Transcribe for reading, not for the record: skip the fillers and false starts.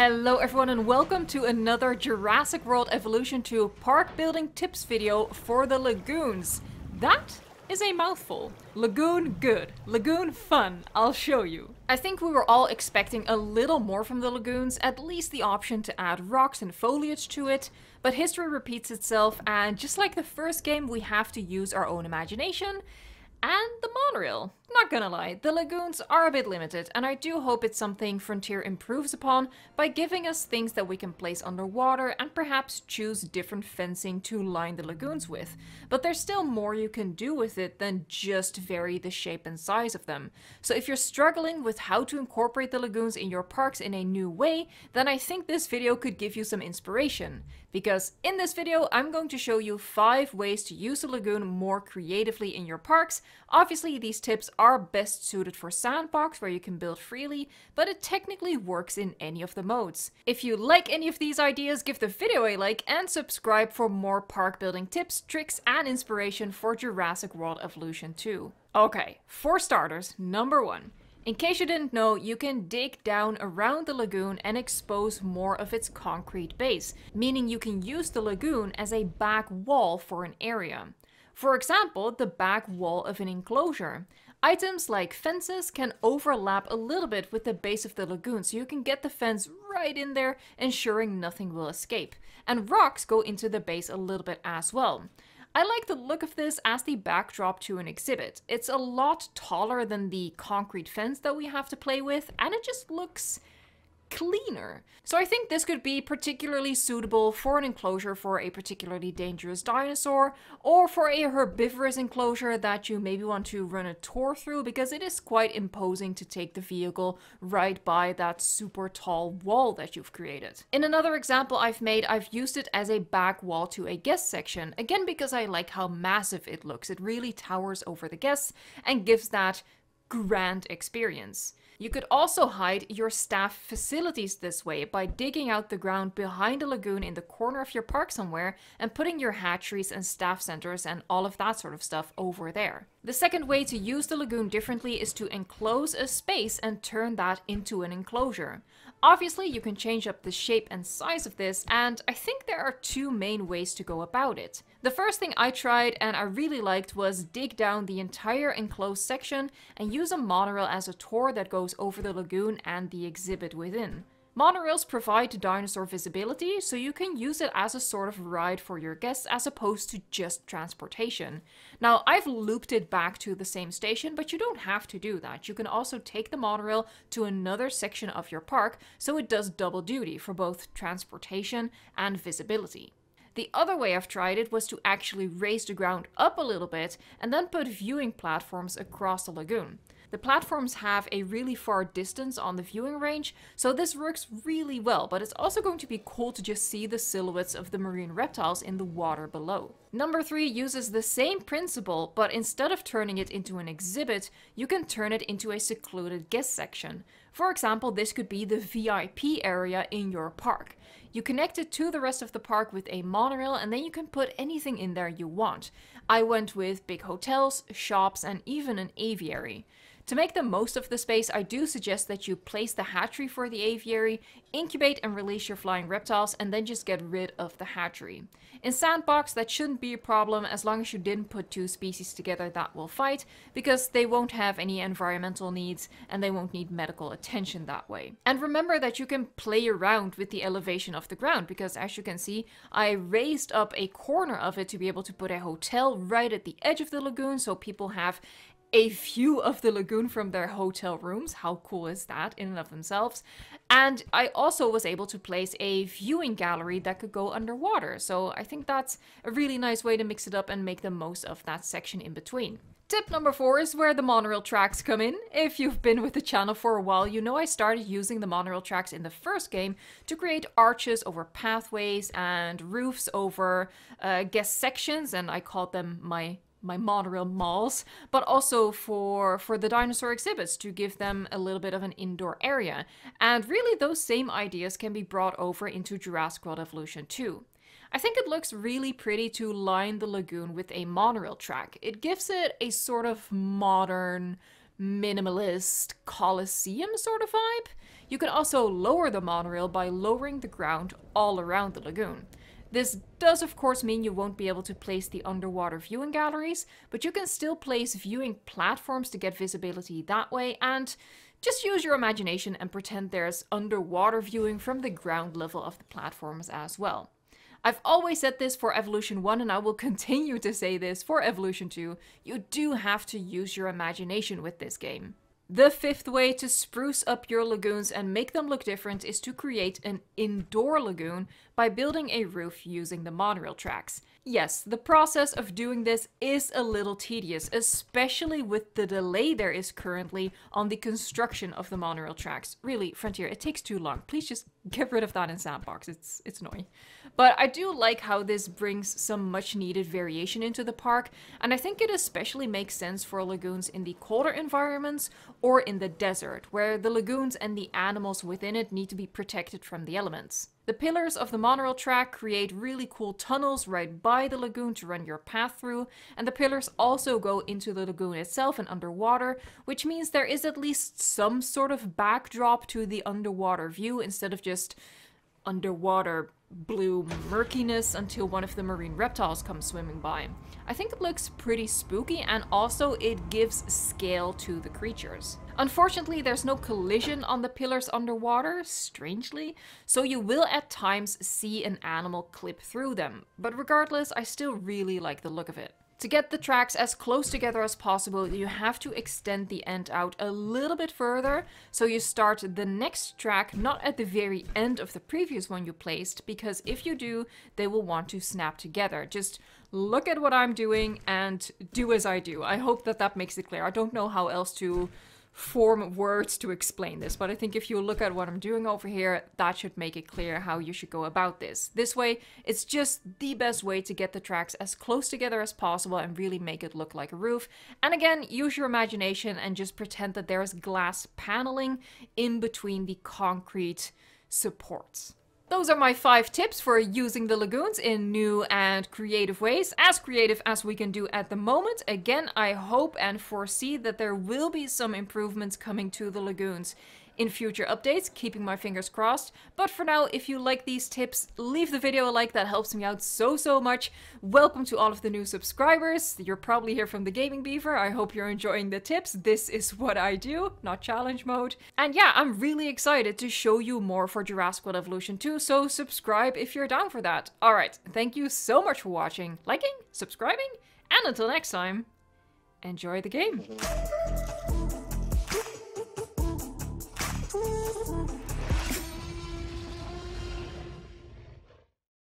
Hello everyone and welcome to another Jurassic World Evolution 2 park building tips video for the lagoons. That is a mouthful. Lagoon good, lagoon fun, I'll show you. I think we were all expecting a little more from the lagoons, at least the option to add rocks and foliage to it, but history repeats itself and just like the first game we have to use our own imagination and the monorail. Not gonna lie, the lagoons are a bit limited and I do hope it's something Frontier improves upon by giving us things that we can place underwater and perhaps choose different fencing to line the lagoons with. But there's still more you can do with it than just vary the shape and size of them. So if you're struggling with how to incorporate the lagoons in your parks in a new way, then I think this video could give you some inspiration. Because in this video I'm going to show you 5 ways to use a lagoon more creatively in your parks. Obviously these tips are best suited for sandbox where you can build freely, but it technically works in any of the modes. If you like any of these ideas, give the video a like and subscribe for more park building tips, tricks and inspiration for Jurassic World Evolution 2. Okay, for starters, number 1. In case you didn't know, you can dig down around the lagoon and expose more of its concrete base, meaning you can use the lagoon as a back wall for an area. For example, the back wall of an enclosure. Items like fences can overlap a little bit with the base of the lagoon, so you can get the fence right in there, ensuring nothing will escape. And rocks go into the base a little bit as well. I like the look of this as the backdrop to an exhibit. It's a lot taller than the concrete fence that we have to play with, and it just looks cleaner. So I think this could be particularly suitable for an enclosure for a particularly dangerous dinosaur, or for a herbivorous enclosure that you maybe want to run a tour through, because it is quite imposing to take the vehicle right by that super tall wall that you've created. In another example I've made, I've used it as a back wall to a guest section, again because I like how massive it looks. It really towers over the guests and gives that grand experience. You could also hide your staff facilities this way by digging out the ground behind a lagoon in the corner of your park somewhere and putting your hatcheries and staff centers and all of that sort of stuff over there. The second way to use the lagoon differently is to enclose a space and turn that into an enclosure. Obviously, you can change up the shape and size of this, and I think there are 2 main ways to go about it. The first thing I tried and I really liked was dig down the entire enclosed section and use a monorail as a tour that goes over the lagoon and the exhibit within. Monorails provide dinosaur visibility, so you can use it as a sort of ride for your guests as opposed to just transportation. Now, I've looped it back to the same station, but you don't have to do that. You can also take the monorail to another section of your park, so it does double duty for both transportation and visibility. The other way I've tried it was to actually raise the ground up a little bit and then put viewing platforms across the lagoon. The platforms have a really far distance on the viewing range, so this works really well, but it's also going to be cool to just see the silhouettes of the marine reptiles in the water below. Number 3 uses the same principle, but instead of turning it into an exhibit, you can turn it into a secluded guest section. For example, this could be the VIP area in your park. You connect it to the rest of the park with a monorail and then you can put anything in there you want. I went with big hotels, shops and even an aviary. To make the most of the space, I do suggest that you place the hatchery for the aviary, incubate and release your flying reptiles, and then just get rid of the hatchery. In Sandbox, that shouldn't be a problem as long as you didn't put 2 species together that will fight, because they won't have any environmental needs and they won't need medical attention that way. And remember that you can play around with the elevation of the ground, because as you can see, I raised up a corner of it to be able to put a hotel right at the edge of the lagoon, so people have a view of the lagoon from their hotel rooms. How cool is that in and of themselves? And I also was able to place a viewing gallery that could go underwater. So I think that's a really nice way to mix it up and make the most of that section in between. Tip number 4 is where the monorail tracks come in. If you've been with the channel for a while, you know I started using the monorail tracks in the first game to create arches over pathways and roofs over guest sections, and I called them my monorail malls, but also for the dinosaur exhibits to give them a little bit of an indoor area. And really those same ideas can be brought over into Jurassic World Evolution 2. I think it looks really pretty to line the lagoon with a monorail track. It gives it a sort of modern, minimalist Colosseum sort of vibe. You can also lower the monorail by lowering the ground all around the lagoon. This does of course mean you won't be able to place the underwater viewing galleries, but you can still place viewing platforms to get visibility that way, and just use your imagination and pretend there's underwater viewing from the ground level of the platforms as well. I've always said this for Evolution 1 and I will continue to say this for Evolution 2, you do have to use your imagination with this game. The fifth way to spruce up your lagoons and make them look different is to create an indoor lagoon by building a roof using the monorail tracks. Yes, the process of doing this is a little tedious, especially with the delay there is currently on the construction of the monorail tracks. Really, Frontier, it takes too long. Please just get rid of that in Sandbox. It's annoying. But I do like how this brings some much needed variation into the park, and I think it especially makes sense for lagoons in the colder environments or in the desert, where the lagoons and the animals within it need to be protected from the elements. The pillars of the monorail track create really cool tunnels right by the lagoon to run your path through, and the pillars also go into the lagoon itself and underwater, which means there is at least some sort of backdrop to the underwater view instead of just underwater blue murkiness until one of the marine reptiles comes swimming by. I think it looks pretty spooky, and also it gives scale to the creatures. Unfortunately, there's no collision on the pillars underwater, strangely, so you will at times see an animal clip through them, but regardless, I still really like the look of it. To get the tracks as close together as possible, you have to extend the end out a little bit further, so you start the next track not at the very end of the previous one you placed, because if you do, they will want to snap together. Just look at what I'm doing and do as I do. I hope that that makes it clear. I don't know how else to form words to explain this, but I think if you look at what I'm doing over here, that should make it clear how you should go about this. This way, it's just the best way to get the tracks as close together as possible and really make it look like a roof. And again, use your imagination and just pretend that there is glass paneling in between the concrete supports. Those are my 5 tips for using the lagoons in new and creative ways, as creative as we can do at the moment. Again, I hope and foresee that there will be some improvements coming to the lagoons in future updates, keeping my fingers crossed. But for now, if you like these tips, leave the video a like, that helps me out so much. Welcome to all of the new subscribers. You're probably here from the Gaming Beaver. I hope you're enjoying the tips. This is what I do, not challenge mode. And yeah, I'm really excited to show you more for Jurassic World Evolution 2, so subscribe if you're down for that. All right, thank you so much for watching, liking, subscribing, and until next time, enjoy the game.